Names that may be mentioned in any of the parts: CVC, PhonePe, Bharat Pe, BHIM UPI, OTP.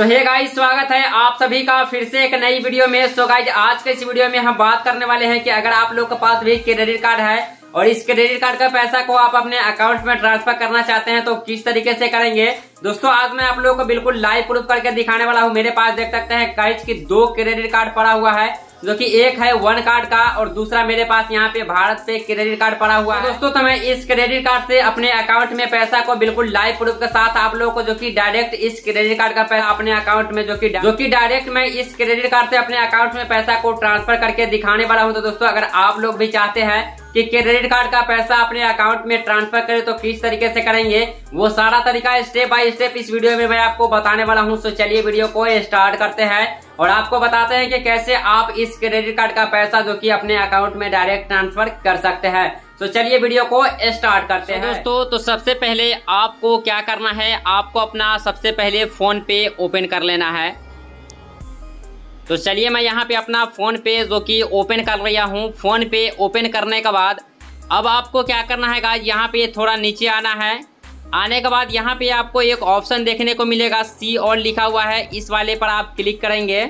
सो hey guys, स्वागत है आप सभी का फिर से एक नई वीडियो में। सो गाइस, आज के इस वीडियो में हम बात करने वाले हैं कि अगर आप लोग के पास भी क्रेडिट कार्ड है और इस क्रेडिट कार्ड का पैसा को आप अपने अकाउंट में ट्रांसफर करना चाहते हैं तो किस तरीके से करेंगे। दोस्तों, आज मैं आप लोगों को बिल्कुल लाइव प्रूफ करके दिखाने वाला हूँ। मेरे पास देख सकते हैं गाइस की दो क्रेडिट कार्ड पड़ा हुआ है, जो कि एक है वन कार्ड का और दूसरा मेरे पास यहाँ पे भारत पे क्रेडिट कार्ड पड़ा हुआ है। दोस्तों, तो मैं इस क्रेडिट कार्ड से अपने अकाउंट में पैसा को बिल्कुल लाइव प्रूफ के साथ आप लोगों को, जो कि डायरेक्ट इस क्रेडिट कार्ड का पैसा अपने अकाउंट में, जो कि डायरेक्ट मैं इस क्रेडिट कार्ड से अपने अकाउंट में पैसा को ट्रांसफर करके दिखाने वाला हूँ। तो दोस्तों, अगर आप लोग भी चाहते हैं कि क्रेडिट कार्ड का पैसा अपने अकाउंट में ट्रांसफर करें तो किस तरीके से करेंगे, वो सारा तरीका स्टेप बाय स्टेप इस वीडियो में मैं आपको बताने वाला हूं। तो चलिए वीडियो को स्टार्ट करते हैं और आपको बताते हैं कि कैसे आप इस क्रेडिट कार्ड का पैसा जो कि अपने अकाउंट में डायरेक्ट ट्रांसफर कर सकते हैं। तो चलिए वीडियो को स्टार्ट करते हैं। दोस्तों, तो सबसे पहले आपको क्या करना है, आपको अपना सबसे पहले फोन पे ओपन कर लेना है। तो चलिए मैं यहाँ पे अपना फ़ोन पे जो कि ओपन कर रहा हूँ। फ़ोन पे ओपन करने के बाद अब आपको क्या करना है गाइस, यहाँ पे थोड़ा नीचे आना है। आने के बाद यहाँ पे आपको एक ऑप्शन देखने को मिलेगा, सी ऑल लिखा हुआ है, इस वाले पर आप क्लिक करेंगे।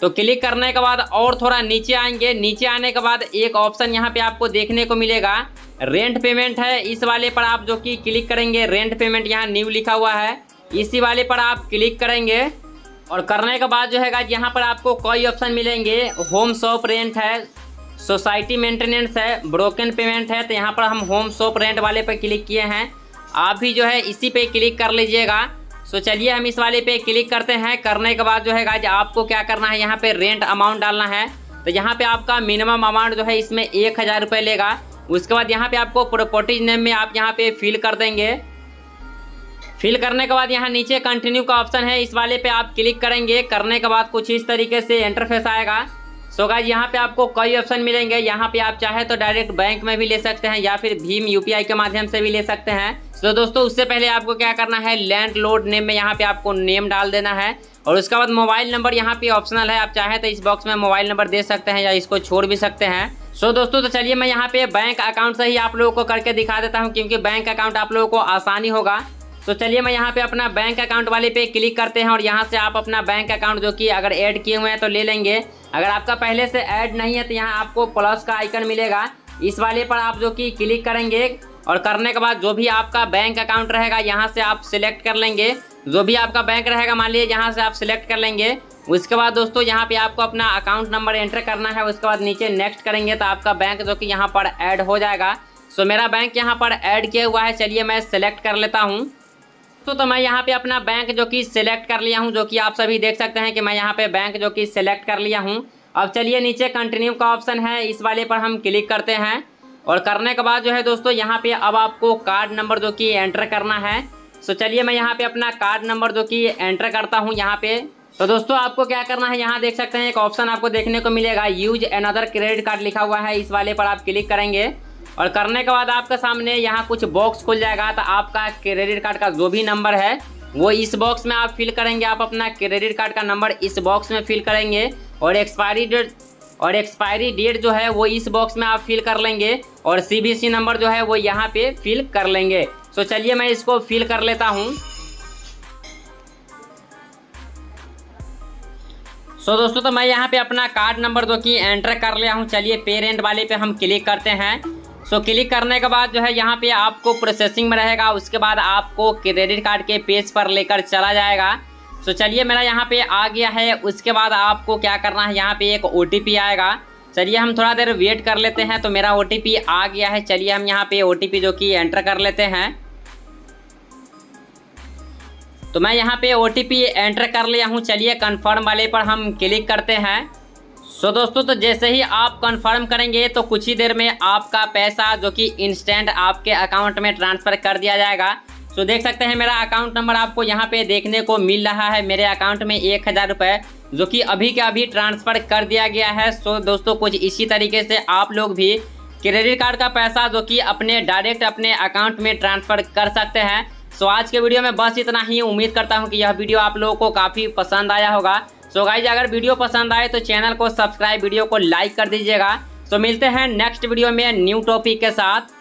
तो क्लिक करने के बाद और थोड़ा नीचे आएंगे। नीचे आने के बाद एक ऑप्शन यहाँ पे आपको देखने को मिलेगा, रेंट पेमेंट है, इस वाले पर आप जो कि क्लिक करेंगे। रेंट पेमेंट यहाँ न्यू लिखा हुआ है, इसी वाले पर आप क्लिक करेंगे। और करने के बाद जो है गाइस, यहाँ पर आपको कई ऑप्शन मिलेंगे, होम शॉप रेंट है, सोसाइटी मेंटेनेंस है, ब्रोकन पेमेंट है। तो यहाँ पर हम होम शॉप रेंट वाले पर क्लिक किए हैं, आप भी जो है इसी पे क्लिक कर लीजिएगा। सो चलिए हम इस वाले पे क्लिक करते हैं। करने के बाद जो है गाइस, आपको क्या करना है, यहाँ पे रेंट अमाउंट डालना है। तो यहाँ पे आपका मिनिमम अमाउंट जो है इसमें 1000 रुपये लेगा। उसके बाद यहाँ पे आपको प्रॉपर्टीज नेम में आप यहाँ पे फिल कर देंगे। फिल करने के बाद यहाँ नीचे कंटिन्यू का ऑप्शन है, इस वाले पे आप क्लिक करेंगे। करने के बाद कुछ इस तरीके से इंटरफेस आएगा। सो गाइस, यहाँ पे आपको कई ऑप्शन मिलेंगे। यहाँ पे आप चाहे तो डायरेक्ट बैंक में भी ले सकते हैं या फिर भीम यूपीआई के माध्यम से भी ले सकते हैं। तो दोस्तों, उससे पहले आपको क्या करना है, लैंडलॉर्ड नेम में यहाँ पे आपको नेम डाल देना है। और उसके बाद मोबाइल नंबर यहाँ पे ऑप्शनल है, आप चाहे तो इस बॉक्स में मोबाइल नंबर दे सकते हैं या इसको छोड़ भी सकते हैं। सो दोस्तों, तो चलिए मैं यहाँ पे बैंक अकाउंट से ही आप लोगों को करके दिखा देता हूँ, क्योंकि बैंक अकाउंट आप लोगों को आसानी होगा। तो चलिए मैं यहाँ पे अपना बैंक अकाउंट वाले पे क्लिक करते हैं और यहाँ से आप अपना बैंक अकाउंट जो कि अगर ऐड किए हुए हैं तो ले लेंगे। अगर आपका पहले से ऐड नहीं है तो यहाँ आपको प्लस का आइकन मिलेगा, इस वाले पर आप जो कि क्लिक करेंगे। और करने के बाद जो भी आपका बैंक अकाउंट रहेगा यहाँ से आप सिलेक्ट कर लेंगे, जो भी आपका बैंक रहेगा, मान लीजिए यहाँ से आप सिलेक्ट कर लेंगे। उसके बाद दोस्तों, यहाँ पे आपको अपना अकाउंट नंबर एंटर करना है। उसके बाद नीचे नेक्स्ट करेंगे तो आपका बैंक जो कि यहाँ पर ऐड हो जाएगा। सो मेरा बैंक यहाँ पर ऐड किया हुआ है, चलिए मैं सेलेक्ट कर लेता हूँ। तो मैं यहाँ पे अपना बैंक जो कि सिलेक्ट कर लिया हूँ, जो कि आप सभी देख सकते हैं कि मैं यहाँ पे बैंक जो कि सिलेक्ट कर लिया हूँ। अब चलिए नीचे कंटिन्यू का ऑप्शन है, इस वाले पर हम क्लिक करते हैं। और करने के बाद जो है दोस्तों, यहाँ पे अब आपको कार्ड नंबर जो कि एंटर करना है। सो चलिए मैं यहाँ पे अपना कार्ड नंबर जो कि एंटर करता हूँ यहाँ पे। तो दोस्तों, आपको क्या करना है, यहाँ देख सकते हैं एक ऑप्शन आपको देखने को मिलेगा, यूज अनदर क्रेडिट कार्ड लिखा हुआ है, इस वाले पर आप क्लिक करेंगे। और करने के बाद आपके सामने यहाँ कुछ बॉक्स खुल जाएगा। तो आपका क्रेडिट कार्ड का जो भी नंबर है वो इस बॉक्स में आप फिल करेंगे। आप अपना क्रेडिट कार्ड का नंबर इस बॉक्स में फिल करेंगे और एक्सपायरी डेट जो है वो इस बॉक्स में आप फिल कर लेंगे। और CVC नंबर जो है वो यहाँ पे फिल कर लेंगे। सो चलिए मैं इसको फिल कर लेता हूँ। सो दोस्तों, तो मैं यहाँ पे अपना कार्ड नंबर जो कि एंटर कर लिया हूँ। चलिए पेरेंट वाले पे हम क्लिक करते हैं। सो क्लिक करने के बाद जो है यहाँ पे आपको प्रोसेसिंग में रहेगा, उसके बाद आपको क्रेडिट कार्ड के पेज पर लेकर चला जाएगा। सो चलिए मेरा यहाँ पे आ गया है। उसके बाद आपको क्या करना है, यहाँ पे एक OTP आएगा, चलिए हम थोड़ा देर वेट कर लेते हैं। तो मेरा OTP आ गया है, चलिए हम यहाँ पे OTP जो कि एंटर कर लेते हैं। तो मैं यहाँ पे OTP एंटर कर लिया हूँ, चलिए कन्फर्म वाले पर हम क्लिक करते हैं। सो दोस्तों, तो जैसे ही आप कन्फर्म करेंगे तो कुछ ही देर में आपका पैसा जो कि इंस्टेंट आपके अकाउंट में ट्रांसफ़र कर दिया जाएगा। सो देख सकते हैं मेरा अकाउंट नंबर आपको यहाँ पे देखने को मिल रहा है। मेरे अकाउंट में 1000 रुपये जो कि अभी के अभी ट्रांसफ़र कर दिया गया है। सो दोस्तों, कुछ इसी तरीके से आप लोग भी क्रेडिट कार्ड का पैसा जो कि अपने डायरेक्ट अपने अकाउंट में ट्रांसफ़र कर सकते हैं। सो आज के वीडियो में बस इतना ही। उम्मीद करता हूं कि यह वीडियो आप लोगों को काफ़ी पसंद आया होगा। सो गाइज, अगर वीडियो पसंद आए तो चैनल को सब्सक्राइब, वीडियो को लाइक कर दीजिएगा। सो मिलते हैं नेक्स्ट वीडियो में न्यू टॉपिक के साथ।